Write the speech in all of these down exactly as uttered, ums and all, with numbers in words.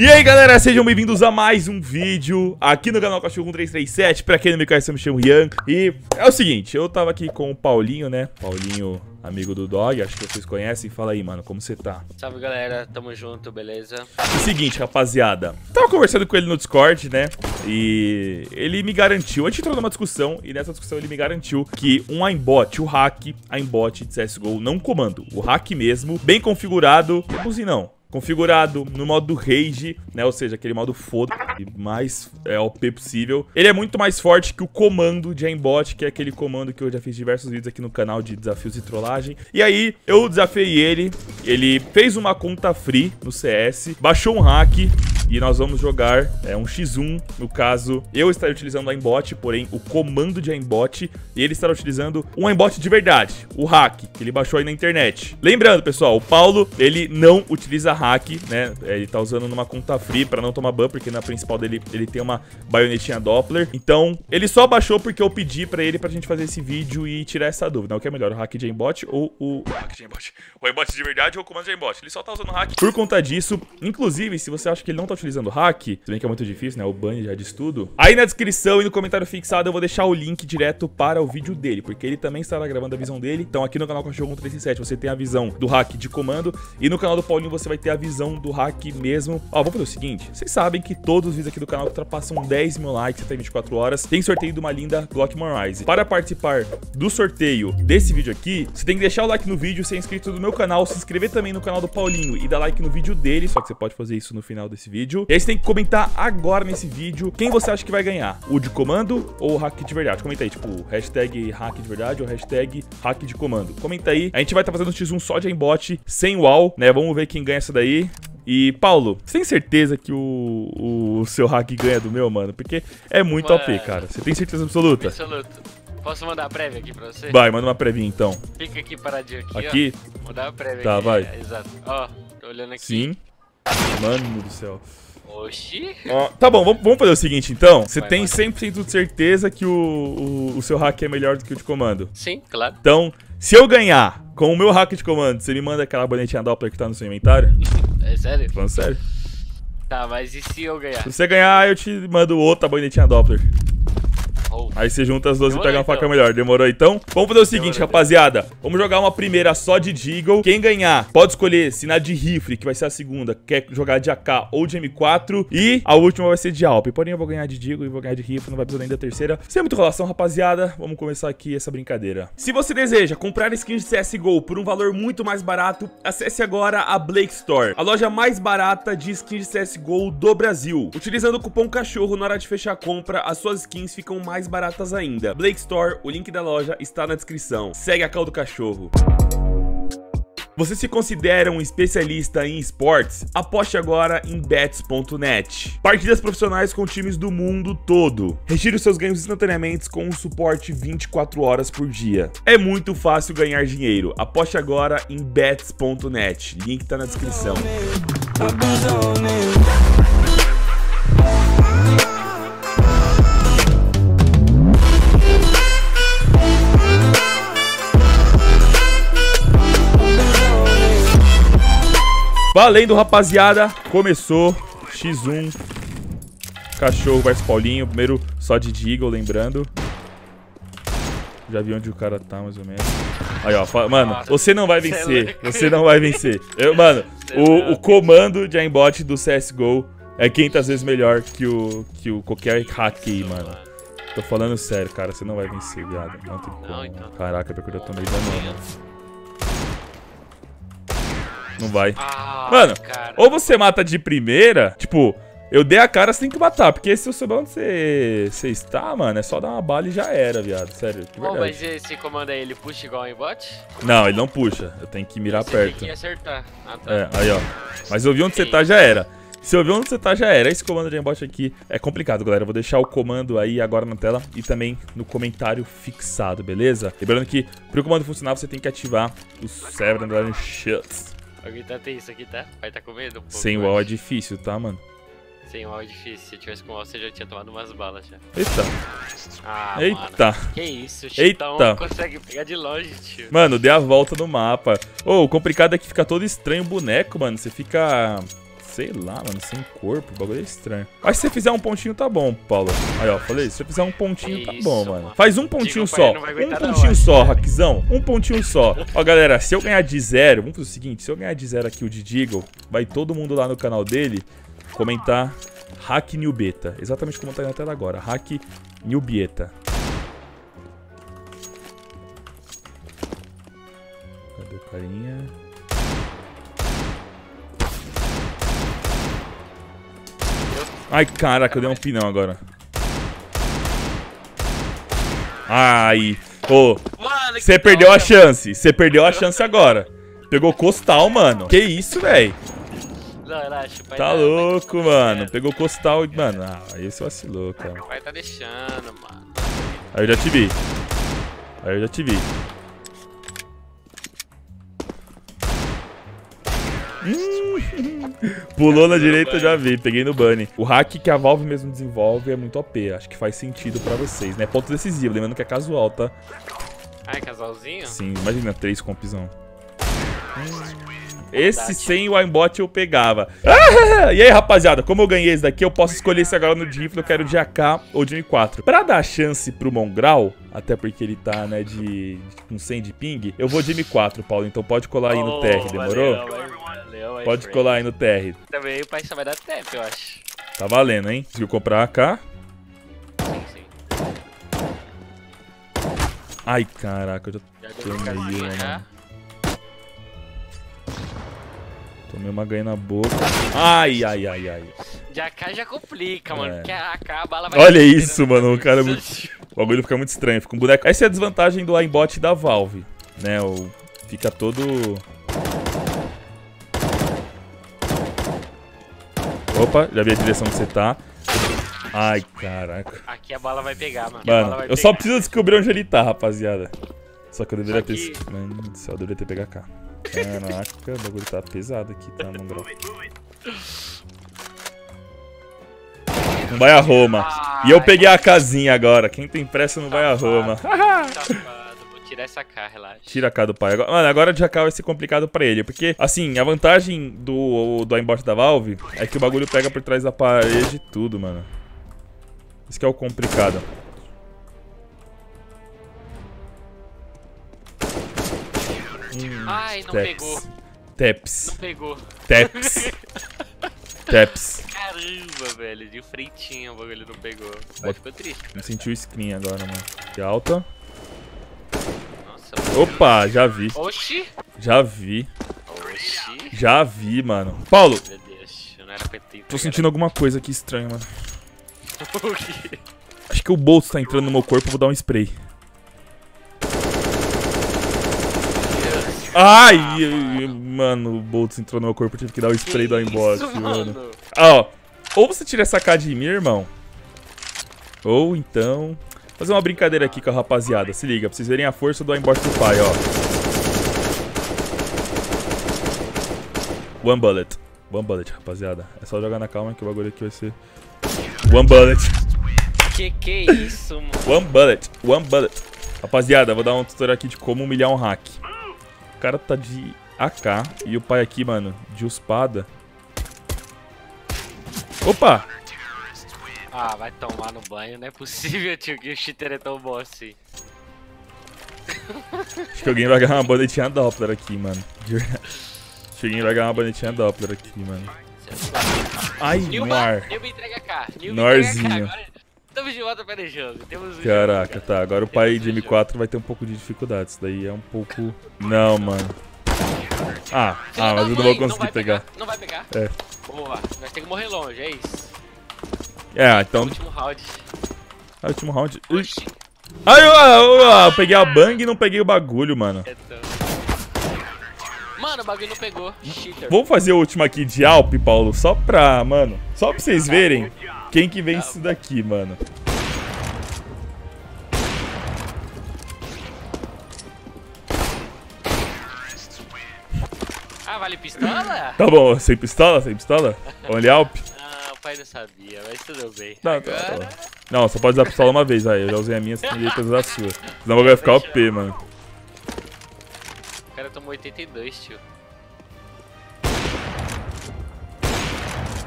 E aí galera, sejam bem-vindos a mais um vídeo aqui no canal Cachorro um três três sete. Pra quem não me conhece, eu me chamo Rian. E é o seguinte, eu tava aqui com o Paulinho, né? Paulinho, amigo do D O G, acho que vocês conhecem. Fala aí, mano, como você tá? Salve galera, tamo junto, beleza? É o seguinte, rapaziada, tava conversando com ele no Discord, né? E ele me garantiu, a gente entrou numa discussão e nessa discussão ele me garantiu que um Aimbot, o hack, Aimbot de C S G O, não comando, o hack mesmo, bem configurado, como assim não? Configurado no modo Rage, né? Ou seja, aquele modo foda mais é, O P possível. Ele é muito mais forte que o comando de Aimbot, que é aquele comando que eu já fiz diversos vídeos aqui no canal de desafios e trollagem. E aí, eu desafiei ele. Ele fez uma conta free no C S, baixou um hack e nós vamos jogar é, um xis um. No caso, eu estarei utilizando o Aimbot, porém o comando de Aimbot, e ele estará utilizando um Aimbot de verdade, o hack, que ele baixou aí na internet. Lembrando, pessoal, o Paulo, ele não utiliza hack, né? Ele tá usando numa conta free pra não tomar ban, porque na principal dele ele tem uma baionetinha Doppler. Então, ele só baixou porque eu pedi pra ele pra gente fazer esse vídeo e tirar essa dúvida. O que é melhor, o hack de Aimbot ou o... o hack de Aimbot. O Aimbot de verdade ou o comando de Aimbot. Ele só tá usando hack por conta disso. Inclusive, se você acha que ele não tá utilizando hack, se bem que é muito difícil, né? O ban já diz tudo. Aí na descrição e no comentário fixado eu vou deixar o link direto para o vídeo dele, porque ele também estará gravando a visão dele. Então aqui no canal Cachorro um três três sete você tem a visão do hack de comando e no canal do Paulinho você vai ter a visão do hack mesmo. Ó, vamos fazer o seguinte, vocês sabem que todos os vídeos aqui do canal ultrapassam dez mil likes até vinte e quatro horas. Tem sorteio de uma linda Glock Moonrise. Para participar do sorteio desse vídeo aqui, você tem que deixar o like no vídeo, ser inscrito no meu canal, se inscrever também no canal do Paulinho e dar like no vídeo dele, só que você pode fazer isso no final desse vídeo. E aí você tem que comentar agora nesse vídeo quem você acha que vai ganhar, o de comando ou o hack de verdade. Comenta aí, tipo, hashtag hack de verdade ou hashtag hack de comando. Comenta aí, a gente vai estar tá fazendo xis um só de Aimbot, sem wall, né? Vamos ver quem ganha essa daí. E, Paulo, você tem certeza que o, o, o seu hack ganha do meu, mano? Porque é muito mano, O P, cara. Você tem certeza absoluta? Absoluta. Posso mandar a prévia aqui pra você? Vai, manda uma prévia então. Fica aqui paradinho aqui, aqui? Ó. Vou mandar a prévia tá, aqui. Tá, vai. Exato. Ó, tô olhando aqui. Sim. Mano do céu. Oxi. Ó, tá bom, vamos fazer o seguinte então. Você tem cem por cento de certeza que o, o, o seu hack é melhor do que o de comando? Sim, claro. Então, se eu ganhar com o meu hack de comando, você me manda aquela bonetinha Doppler que tá no seu inventário? É sério? Tô falando sério. Tá, mas e se eu ganhar? Se você ganhar, eu te mando outra bonetinha Doppler. Oh. Aí você junta as duas e pega uma então. faca melhor. Demorou então? Vamos fazer o seguinte, Demorou, rapaziada. Vamos jogar uma primeira só de Deagle. Quem ganhar pode escolher se na de rifle, que vai ser a segunda, quer jogar de A K ou de M quatro. E a última vai ser de A W P. Porém, eu vou ganhar de Deagle e vou ganhar de rifle. Não vai precisar nem da terceira. Sem muita enrolação, rapaziada. Vamos começar aqui essa brincadeira. Se você deseja comprar skins de C S G O por um valor muito mais barato, acesse agora a Blake Store, a loja mais barata de skins de C S G O do Brasil. Utilizando o cupom CACHORRO na hora de fechar a compra, as suas skins ficam mais baratas ainda. Blake Store, o link da loja está na descrição. Segue a call do cachorro. Você se considera um especialista em esportes? Aposte agora em bets ponto net. Partidas profissionais com times do mundo todo. Retire os seus ganhos instantaneamente com um suporte vinte e quatro horas por dia. É muito fácil ganhar dinheiro. Aposte agora em bets ponto net. Link está na descrição. Valendo, rapaziada, começou xis um, Cachorro versus Paulinho, primeiro só de Deagle, lembrando. Já vi onde o cara tá, mais ou menos. Aí, ó, mano, você não vai vencer, você não vai vencer. Eu, mano, o, o comando de aimbot do C S G O é quinhentas vezes melhor que o, que o qualquer hack aí, mano. Tô falando sério, cara, você não vai vencer, viado. Não tem como. Caraca, porque eu tô meio danado. Não vai. Ah, mano, cara. Ou você mata de primeira, tipo, eu dei a cara, você tem que matar. Porque se eu souber onde você, você está, mano, é só dar uma bala e já era, viado. Sério, que verdade. Oh, mas esse comando aí, ele puxa igual em bot? Não, ele não puxa. Eu tenho que mirar você perto. Tem que acertar. Ah, tá. É, aí, ó. Mas eu vi onde Sim. você tá, já era. Se eu ver onde você tá, já era. Esse comando de aimbot aqui é complicado, galera. Eu vou deixar o comando aí agora na tela e também no comentário fixado, beleza? Lembrando que, pro comando funcionar, você tem que ativar o server, na verdade, shuts. Alguém tá tem isso aqui, tá? Vai tá com medo um pouco. Sem wall é difícil, tá, mano? Sem wall é difícil. Se eu tivesse com wall, você já tinha tomado umas balas já. Eita. Ah, Eita. Mano. Que isso, o Chitão Eita. consegue pegar de longe, tio. Mano, dei a volta no mapa. Ô, oh, o complicado é que fica todo estranho o boneco, mano. Você fica... sei lá, mano, sem corpo, o bagulho é estranho. Mas se você fizer um pontinho tá bom, Paulo. Aí, ó, falei, se você fizer um pontinho tá bom, mano. Faz um pontinho só, um pontinho só, Raquizão, um pontinho só. Ó, galera, se eu ganhar de zero, vamos fazer o seguinte, se eu ganhar de zero aqui o de Deagle, vai todo mundo lá no canal dele comentar Hack New Beta, exatamente como tá aí na tela agora, Hack New Beta. Cadê o carinha? Ai, caraca, eu dei um pinão agora. Ai, ô, você perdeu a chance, você perdeu a chance agora. Pegou costal, mano, que isso, velho. Não, relaxa, pai, tá não, louco, pai, mano. Tá Pegou costal e... Mano, ah, esse vacilou, cara. Meu pai tá deixando, mano. Aí eu já te vi. Aí eu já te vi. Pulou na direita, eu já vi. Peguei no bunny. O hack que a Valve mesmo desenvolve é muito O P. Acho que faz sentido pra vocês, né? Ponto decisivo. Lembrando que é casual, tá? Ah, é casualzinho? Sim, imagina três compizão. Hum. Esse sem o Aimbot eu pegava. Ah, e aí, rapaziada, como eu ganhei esse daqui, eu posso escolher esse agora no de rifle, eu quero de A K ou de M quatro. Pra dar chance pro Mongrau, até porque ele tá, né, de... com cem de ping, eu vou de M quatro, Paulo, então pode colar aí no T R, demorou? Valeu, valeu, valeu, pode colar aí no T R. Também o pai só vai dar tempo, eu acho. Tá valendo, hein? Conseguiu comprar A K? Sim, sim. Ai, caraca, eu já, já tomei, mano. Tomei uma ganha na boca. Ai, ai, ai, ai. De A K já complica, mano. É. Porque a AK, a bala vai... Olha isso, mano. O cara é muito... O bagulho fica muito estranho. Fica um boneco... Essa é a desvantagem do aimbot da Valve, né? O... Fica todo... Opa, já vi a direção que você tá. Ai, caraca. Aqui a bala vai pegar, mano. Mano, eu pegar. só preciso descobrir onde ele tá, rapaziada. Só que eu deveria ter... Que... Mano do céu, eu deveria ter pegado a AK. Caraca, o bagulho tá pesado aqui, tá, Mongrau? Não vai a Roma. E eu peguei a casinha agora. Quem tem pressa não vai a Roma. Vou tirar essa K, relaxa. Tira a K do pai. Mano, agora de A K vai ser complicado pra ele. Porque, assim, a vantagem do, do aimbot da Valve é que o bagulho pega por trás da parede e tudo, mano. Isso que é o complicado. Hum, Ai, não taps. pegou. Taps. Não pegou. Taps. Taps. Caramba, velho. De freitinho o bagulho não pegou. Bota... Ficou triste. Não senti o screen agora, mano. De alta. Nossa, Opa, já vi. Oxi. Já vi. Oxi. Já vi, mano. Paulo. Meu Deus, eu não era pra ter. Tô sentindo alguma coisa aqui estranha, mano. O quê? Acho que o Boltz tá entrando no meu corpo, eu vou dar um spray. Ai, ah, mano. mano, o Boltz entrou no meu corpo, eu tive que dar o spray do Aimbot, mano. mano. Ah, ó, ou você tira essa K de mim, irmão, ou então... Fazer uma brincadeira aqui com a rapaziada, se liga, pra vocês verem a força do Aimbot do pai, ó. One bullet. One bullet, rapaziada. É só jogar na calma que o bagulho aqui vai ser... One bullet. Que que é isso, mano? One bullet, one bullet. Rapaziada, vou dar um tutorial aqui de como humilhar um hack. O cara tá de A K e o pai aqui, mano, de espada. Opa! Ah, vai tomar no banho, não é possível, tio, que o cheater é tão bom assim. Acho que alguém vai agarrar uma bonitinha Doppler aqui, mano. Acho que alguém vai agarrar uma bonitinha Doppler aqui, mano. Ai, Nilma, Nilma entrega a K. Norzinho. Estamos de volta para o jogo. Temos um Caraca, jogo, tá. Agora o pai de M quatro vai ter um pouco de dificuldade. Isso daí é um pouco... Não, mano. Ah, ah mas eu não vou conseguir pegar. Não vai pegar? É. Boa. Nós temos que morrer longe, é isso. É, então... Último round. Ah, último round. Ui. Ai, eu, eu, eu, eu peguei a bang e não peguei o bagulho, mano. Mano, o bagulho não pegou. Cheater. Vamos fazer o último aqui de Alp, Paulo. Só pra, mano... Só pra vocês verem... Quem que vence isso daqui, mano? Ah, vale pistola? Tá bom, sem pistola, sem pistola? Olha Alp. Ah, o pai não sabia, mas tudo bem. Não, Agora... tá, tá. não só pode usar pistola uma vez, aí eu já usei a minha, você tem que usar a sua. Senão vai ficar O P, mano. O cara tomou oitenta e dois, tio.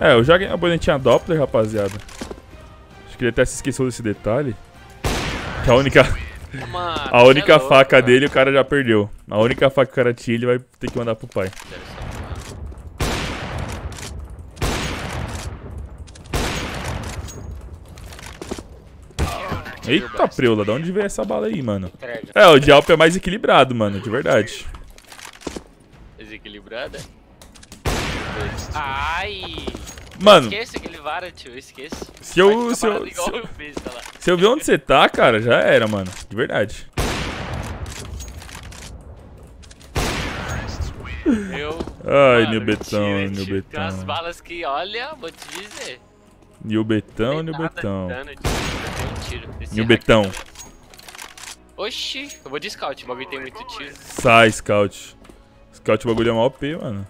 É, eu já ganhei uma bonetinha Doppler, rapaziada. Acho que ele até se esqueceu desse detalhe. Que a única... Mano, a única é louco, faca cara. dele o cara já perdeu. A única faca que o cara tinha ele vai ter que mandar pro pai. Eita preula, da onde veio essa bala aí, mano? É, o de Alp é mais equilibrado, mano, de verdade. Desequilibrada? Ai! Mano, esquece aquele vara, tio, esquece. Se eu, se eu, se, eu, fiz, tá lá. se eu ver onde você tá, cara, já era, mano. De verdade. Meu... Ai, mano, meu betão, tira, meu tira. betão. Tem umas balas que, olha, vou te dizer. Meu betão, meu betão. Meu betão. Oxi, eu vou de scout, o bagulho tem muito tiro. Sai, scout. Scout, o bagulho é uma O P, mano.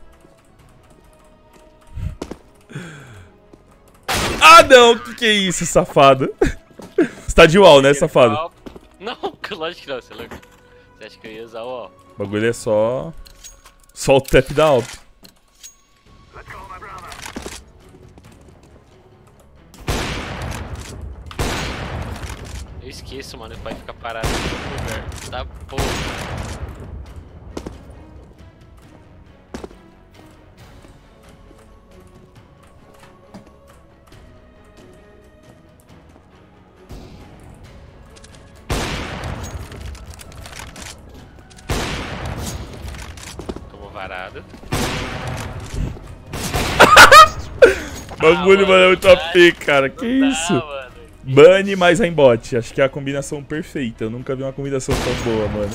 Ah, não! O que, que é isso, safado? Você tá de U A L, né, safado? Não, lógico que não, você é louco. Você acha que eu ia usar o U A L? O bagulho é só... Só o tap da A W P. Eu esqueço, mano, ele vai ficar parado em todo lugar. Tá porra. Bagulho, ah, mano, é muito A P, cara. Que isso? Bunny mais Aimbot. Acho que é a combinação perfeita. Eu nunca vi uma combinação tão boa, mano.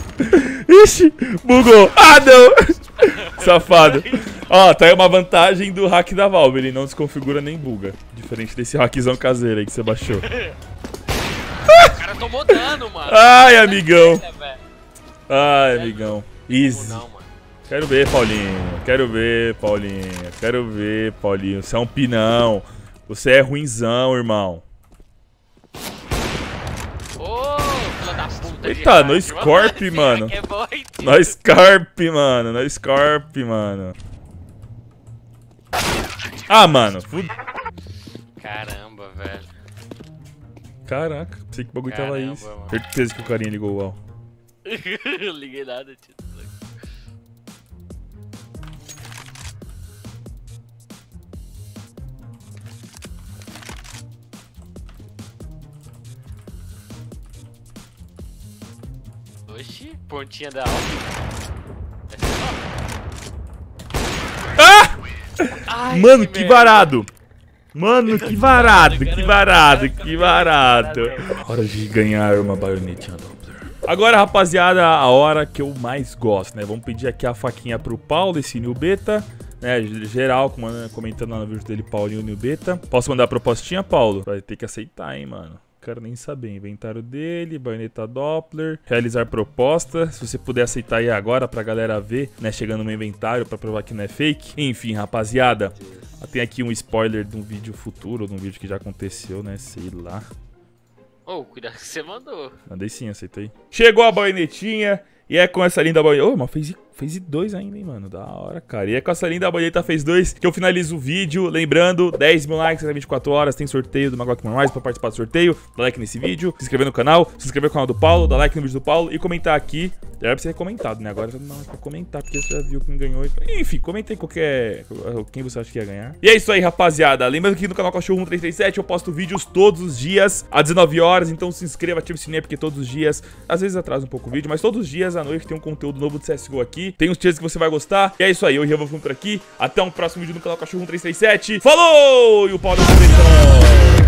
Ixi, bugou. Ah, não! Safado. Ó, tá aí uma vantagem do hack da Valve. Ele não desconfigura nem buga. Diferente desse hackzão caseiro aí que você baixou. O cara tomou dano, mano. Ai, amigão. Ai, amigão. Easy. Quero ver, Paulinho. Quero ver, Paulinho. Quero ver, Paulinho. Você é um pinão. Você é ruinzão, irmão. Ô, filha da puta. Eita, no Scorp, mano. No Scorp, mano. No Scorp, mano. Ah, mano. Caramba, velho. Caraca, pensei que o bagulho tava aí. Certeza que o carinha ligou o U A L. Eu liguei nada, tio. Oxi, pontinha da alta. Ah! Mano, que varado! Mano, que varado, que varado, que varado! Hora de ganhar uma baionetinha Doppler. Agora, rapaziada, a hora que eu mais gosto, né? Vamos pedir aqui a faquinha pro Paulo, esse New Beta. Né, geral, comentando lá no vídeo dele, Paulinho New Beta. Posso mandar a propostinha, Paulo? Vai ter que aceitar, hein, mano. Quero nem saber. Inventário dele, baioneta Doppler, realizar proposta. Se você puder aceitar aí agora pra galera ver, né? Chegando no inventário pra provar que não é fake. Enfim, rapaziada, tem aqui um spoiler de um vídeo futuro, de um vídeo que já aconteceu, né? Sei lá. Ô, oh, cuidado que você mandou. Mandei sim, aceitei. Chegou a baionetinha e é com essa linda baioneta. Ô, oh, mas fez, fez dois ainda, hein, mano? Da hora, cara. E é com essa linda baioneta fez dois que eu finalizo o vídeo. Lembrando, dez mil likes até vinte e quatro horas. Tem sorteio do Magoc Manuais pra participar do sorteio. Dá like nesse vídeo, se inscrever no canal, se inscrever no canal do Paulo, dá like no vídeo do Paulo e comentar aqui. Já era pra ser comentado, né? Agora não é pra comentar, porque você já viu quem ganhou. Enfim, comenta aí qualquer... quem você acha que ia ganhar. E é isso aí, rapaziada. Lembrando que no canal Cachorro um três três sete eu posto vídeos todos os dias, às dezenove horas. Então se inscreva, ative o sininho, porque todos os dias, às vezes atrasa um pouco o vídeo, mas todos os dias à noite tem um conteúdo novo de C S G O aqui. Tem uns dias que você vai gostar. E é isso aí. Eu já vou ficando por aqui. Até um próximo vídeo no canal Cachorro um três três sete. Falou! E o pau no